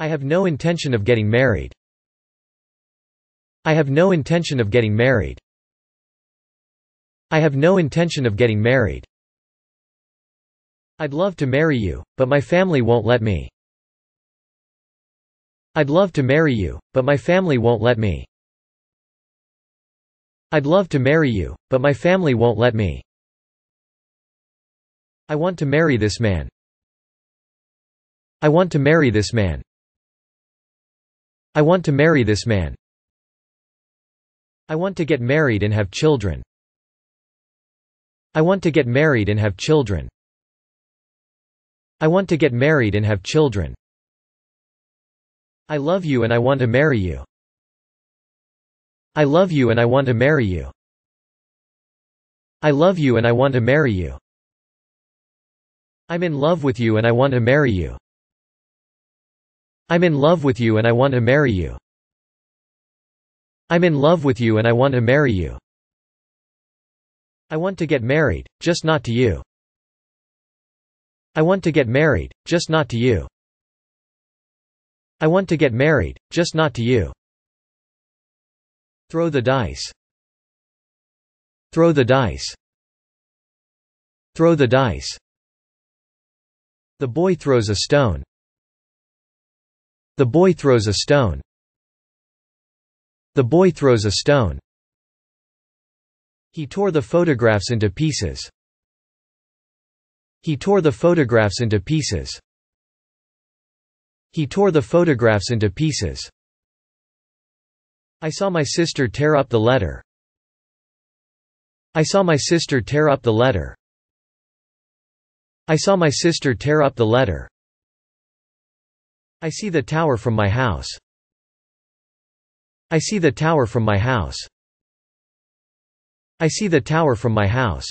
I have no intention of getting married. I have no intention of getting married. I have no intention of getting married. I'd love to marry you, but my family won't let me. I'd love to marry you, but my family won't let me. I'd love to marry you, but my family won't let me. I want to marry this man. I want to marry this man. I want to marry this man. I want to get married and have children. I want to get married and have children. I want to get married and have children. I love you and I want to marry you. I love you and I want to marry you. I love you and I want to marry you. I'm in love with you and I want to marry you. I'm in love with you and I want to marry you. I'm in love with you and I want to marry you. I want to get married, just not to you. I want to get married, just not to you. I want to get married, just not to you. Throw the dice. Throw the dice. Throw the dice. The boy throws a stone. The boy throws a stone. The boy throws a stone. He tore the photographs into pieces. He tore the photographs into pieces. He tore the photographs into pieces. I saw my sister tear up the letter. I saw my sister tear up the letter. I saw my sister tear up the letter. I see the tower from my house. I see the tower from my house. I see the tower from my house.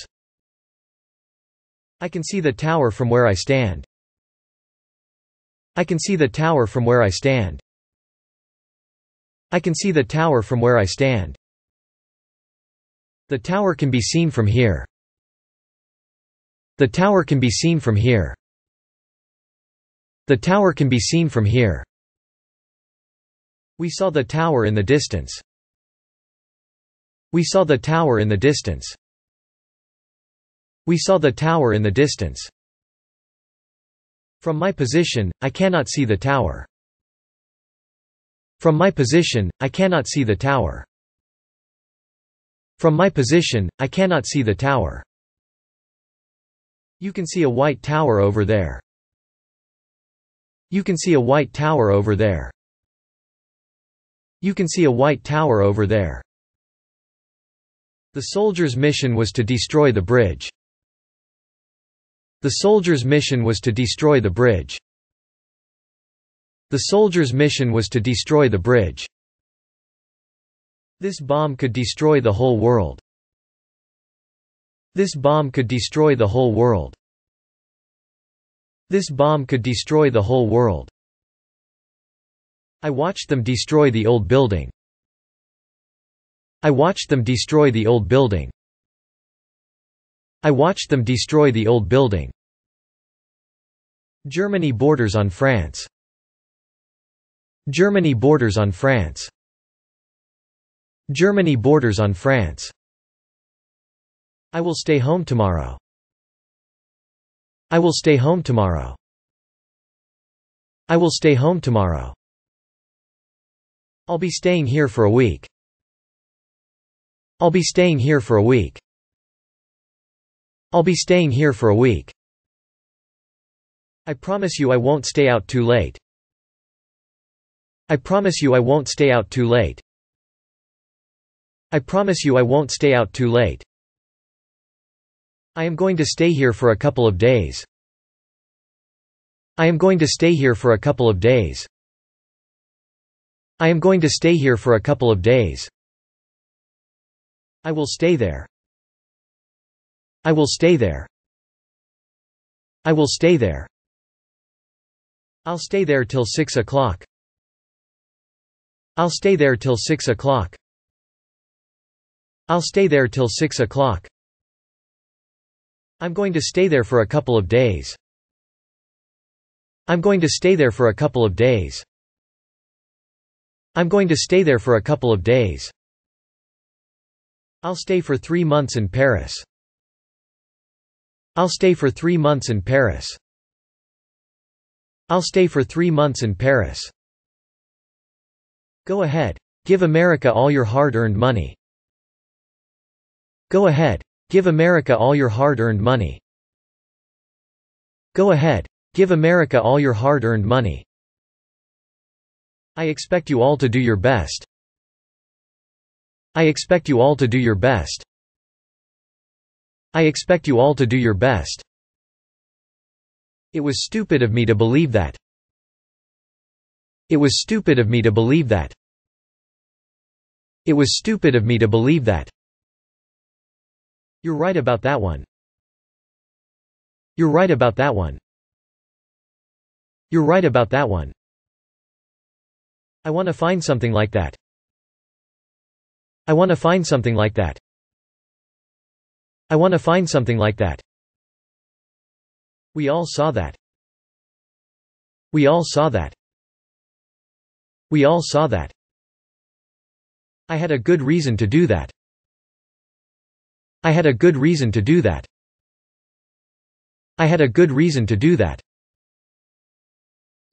I can see the tower from where I stand. I can see the tower from where I stand. I can see the tower from where I stand. The tower can be seen from here. The tower can be seen from here. The tower can be seen from here. We saw the tower in the distance. We saw the tower in the distance. We saw the tower in the distance. From my position, I cannot see the tower. From my position, I cannot see the tower. From my position, I cannot see the tower. You can see a white tower over there. You can see a white tower over there. You can see a white tower over there. The soldiers' mission was to destroy the bridge. The soldiers' mission was to destroy the bridge. The soldiers' mission was to destroy the bridge. This bomb could destroy the whole world. This bomb could destroy the whole world. This bomb could destroy the whole world. I watched them destroy the old building. I watched them destroy the old building. I watched them destroy the old building. Germany borders on France. Germany borders on France. Germany borders on France. I will stay home tomorrow. I will stay home tomorrow. I will stay home tomorrow. I'll be staying here for a week. I'll be staying here for a week. I'll be staying here for a week. I promise you I won't stay out too late. I promise you I won't stay out too late. I promise you I won't stay out too late. I am going to stay here for a couple of days. I am going to stay here for a couple of days. I am going to stay here for a couple of days. I will stay there. I will stay there. I will stay there. I'll stay there till 6 o'clock. I'll stay there till 6 o'clock. I'll stay there till 6 o'clock. I'm going to stay there for a couple of days. I'm going to stay there for a couple of days. I'm going to stay there for a couple of days. I'll stay for 3 months in Paris. I'll stay for 3 months in Paris. I'll stay for 3 months in Paris. Go ahead. Give America all your hard-earned money. Go ahead. Give America all your hard-earned money. Go ahead. Give America all your hard-earned money. I expect you all to do your best. I expect you all to do your best. I expect you all to do your best. It was stupid of me to believe that. It was stupid of me to believe that. It was stupid of me to believe that. You're right about that one. You're right about that one. You're right about that one. I want to find something like that. I want to find something like that. I want to find something like that. We all saw that. We all saw that. We all saw that. I had a good reason to do that. I had a good reason to do that. I had a good reason to do that.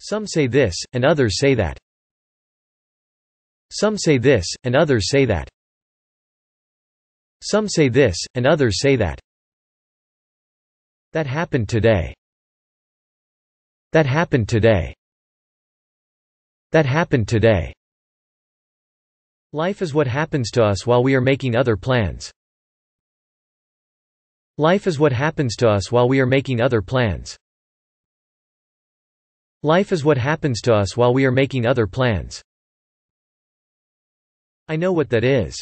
Some say this, and others say that. Some say this, and others say that. Some say this, and others say that. That happened today. That happened today. That happened today. Life is what happens to us while we are making other plans. Life is what happens to us while we are making other plans. Life is what happens to us while we are making other plans. I know what that is.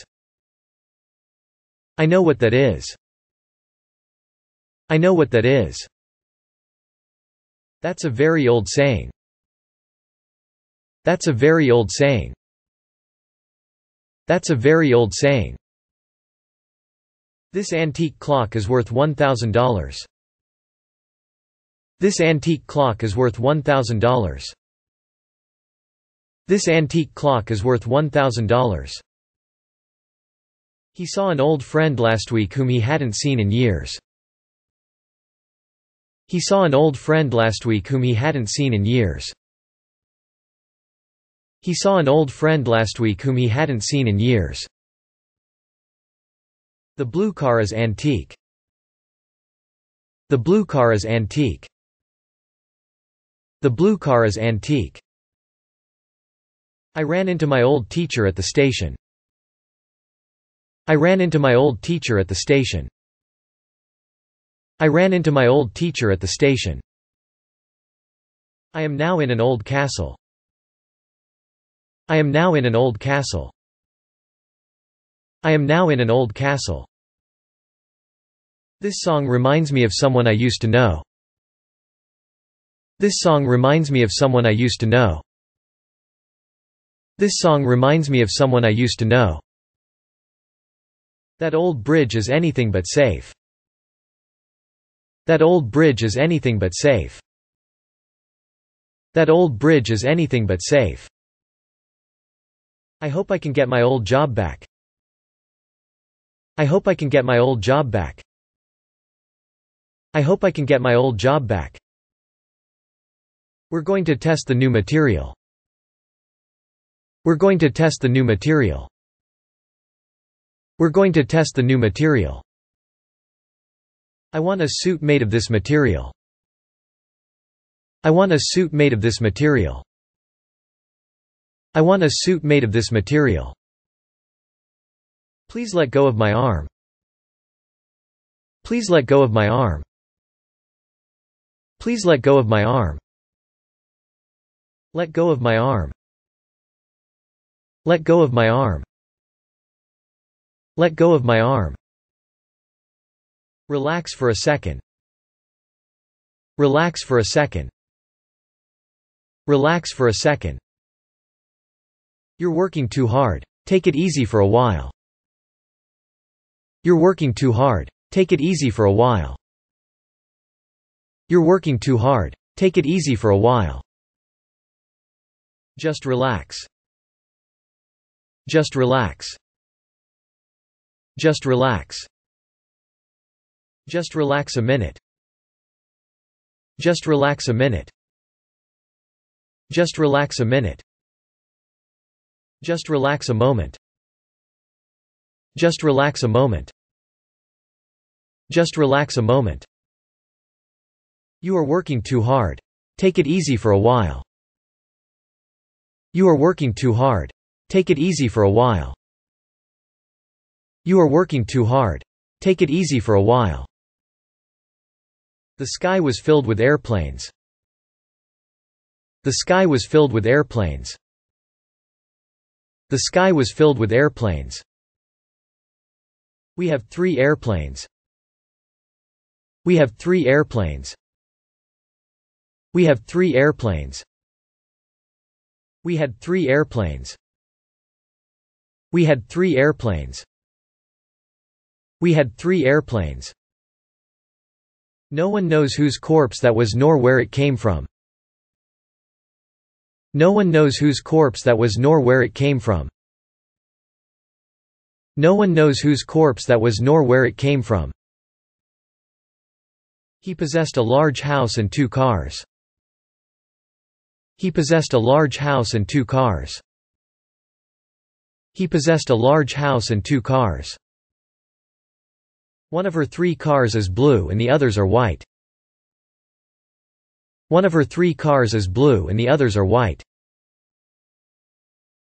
I know what that is. I know what that is. That's a very old saying. That's a very old saying. That's a very old saying. This antique clock is worth $1,000. This antique clock is worth $1,000. This antique clock is worth $1,000. He saw an old friend last week whom he hadn't seen in years. He saw an old friend last week whom he hadn't seen in years. He saw an old friend last week whom he hadn't seen in years. The blue car is antique. The blue car is antique. The blue car is antique. I ran into my old teacher at the station. I ran into my old teacher at the station. I ran into my old teacher at the station. I am now in an old castle. I am now in an old castle. I am now in an old castle. This song reminds me of someone I used to know. This song reminds me of someone I used to know. This song reminds me of someone I used to know. That old bridge is anything but safe. That old bridge is anything but safe. That old bridge is anything but safe. I hope I can get my old job back. I hope I can get my old job back. I hope I can get my old job back. We're going to test the new material. We're going to test the new material. We're going to test the new material. I want a suit made of this material. I want a suit made of this material. I want a suit made of this material. Please let go of my arm. Please let go of my arm. Please let go of my arm. Let go of my arm. Let go of my arm. Let go of my arm. Relax for a second. Relax for a second. Relax for a second. You're working too hard. Take it easy for a while. You're working too hard. Take it easy for a while. You're working too hard. Take it easy for a while. Just relax. Just relax. Just relax. Just relax a minute. Just relax a minute. Just relax a minute. Just relax a moment. Just relax a moment. Just relax a moment. You are working too hard. Take it easy for a while. You are working too hard. Take it easy for a while. You are working too hard. Take it easy for a while. The sky was filled with airplanes. The sky was filled with airplanes. The sky was filled with airplanes. We have three airplanes. We have three airplanes. We have three airplanes. We had three airplanes. We had three airplanes. We had three airplanes. No one knows whose corpse that was nor where it came from. No one knows whose corpse that was nor where it came from. No one knows whose corpse that was nor where it came from. He possessed a large house and two cars. He possessed a large house and two cars. He possessed a large house and two cars. One of her three cars is blue and the others are white. One of her three cars is blue and the others are white.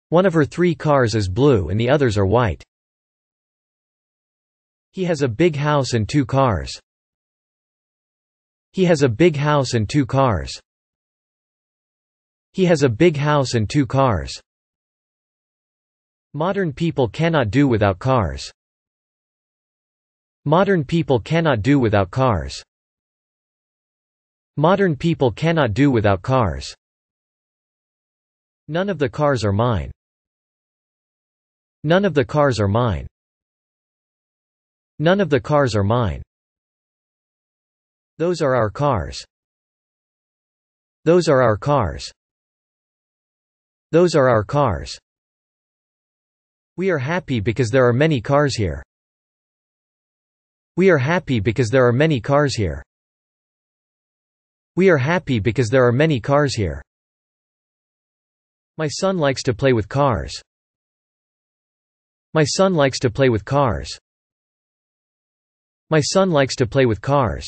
One of her three cars is blue and the others are white. He has a big house and two cars. He has a big house and two cars. He has a big house and two cars. Modern people cannot do without cars. Modern people cannot do without cars. Modern people cannot do without cars. None of the cars are mine. None of the cars are mine. None of the cars are mine. Those are our cars. Those are our cars. Those are our cars. We are happy because there are many cars here. We are happy because there are many cars here. We are happy because there are many cars here. My son likes to play with cars. My son likes to play with cars. My son likes to play with cars.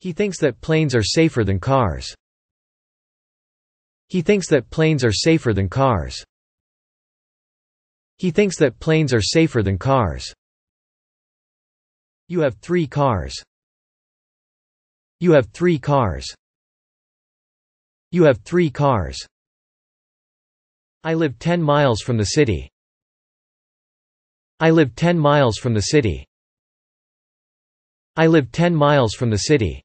He thinks that planes are safer than cars. He thinks that planes are safer than cars. He thinks that planes are safer than cars. You have three cars. You have three cars. You have three cars. I live 10 miles from the city. I live 10 miles from the city. I live 10 miles from the city.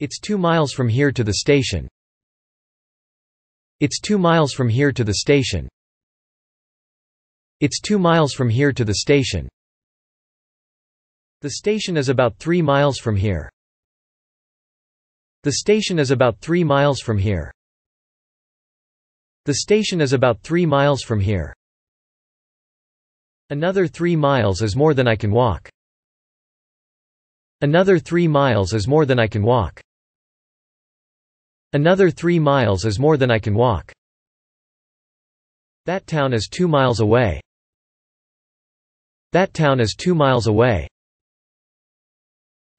It's 2 miles from here to the station. It's 2 miles from here to the station. It's 2 miles from here to the station. The station is about 3 miles from here. The station is about 3 miles from here. The station is about 3 miles from here. Another 3 miles is more than I can walk. Another 3 miles is more than I can walk. Another 3 miles is more than I can walk. That town is 2 miles away. That town is 2 miles away.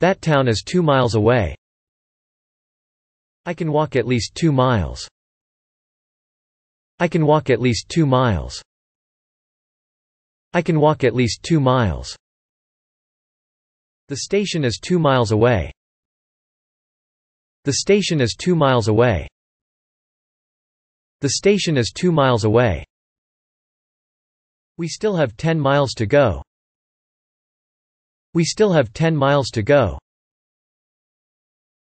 That town is 2 miles away. I can walk at least 2 miles. I can walk at least 2 miles. I can walk at least 2 miles. The station is 2 miles away. The station is 2 miles away. The station is 2 miles away. We still have 10 miles to go. We still have 10 miles to go.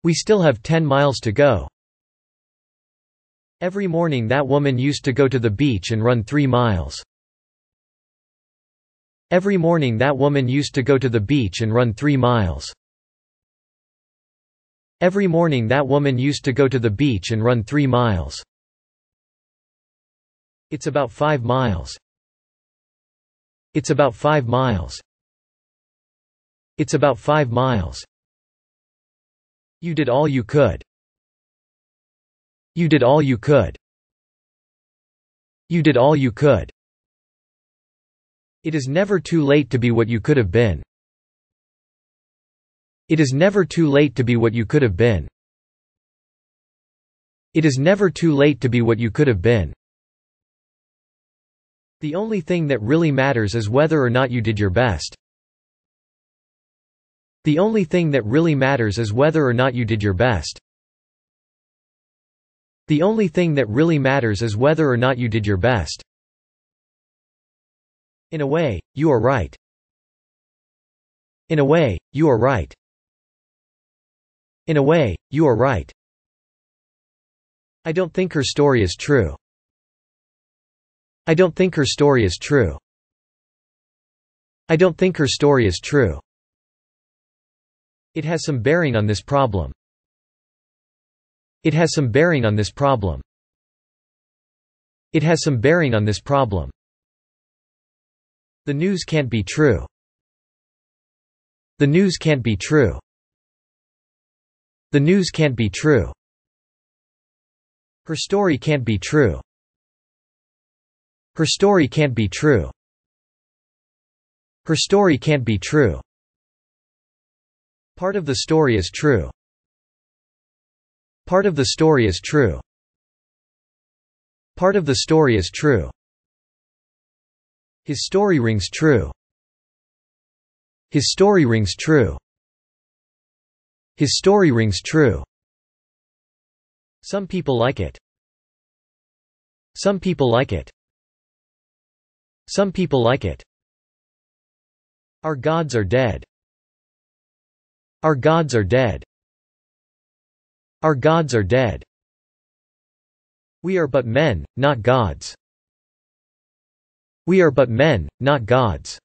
We still have 10 miles to go. Every morning that woman used to go to the beach and run 3 miles. Every morning that woman used to go to the beach and run 3 miles. Every morning that woman used to go to the beach and run 3 miles. It's about 5 miles. It's about 5 miles. It's about 5 miles. You did all you could. You did all you could. You did all you could. It is never too late to be what you could have been. It is never too late to be what you could have been. It is never too late to be what you could have been. The only thing that really matters is whether or not you did your best. The only thing that really matters is whether or not you did your best. The only thing that really matters is whether or not you did your best. In a way, you are right. In a way, you are right. In a way, you are right. I don't think her story is true. I don't think her story is true. I don't think her story is true. It has some bearing on this problem. It has some bearing on this problem. It has some bearing on this problem. The news can't be true. The news can't be true. The news can't be true. Her story can't be true. Her story can't be true. Her story can't be true. Part of the story is true. Part of the story is true. Part of the story is true. His story rings true. His story rings true. His story rings true. Some people like it. Some people like it. Some people like it. Our gods are dead. Our gods are dead. Our gods are dead. We are but men, not gods. We are but men, not gods.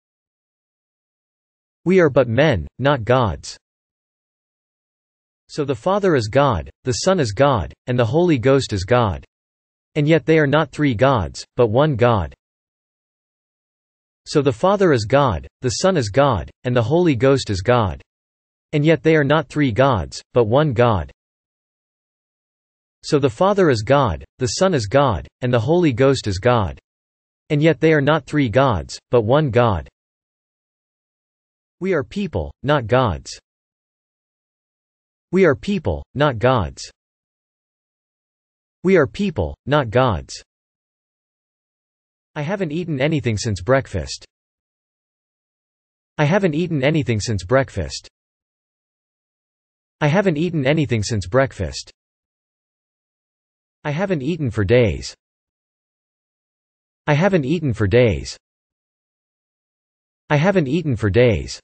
We are but men, not gods. So the Father is God, the Son is God, and the Holy Ghost is God. And yet they are not three gods, but one God. So the Father is God, the Son is God, and the Holy Ghost is God. And yet they are not three gods, but one God. So the Father is God, the Son is God, and the Holy Ghost is God. And yet they are not three gods, but one God. We are people, not gods. We are people, not gods. We are people, not gods. I haven't eaten anything since breakfast. I haven't eaten anything since breakfast. I haven't eaten anything since breakfast. I haven't eaten for days. I haven't eaten for days. I haven't eaten for days.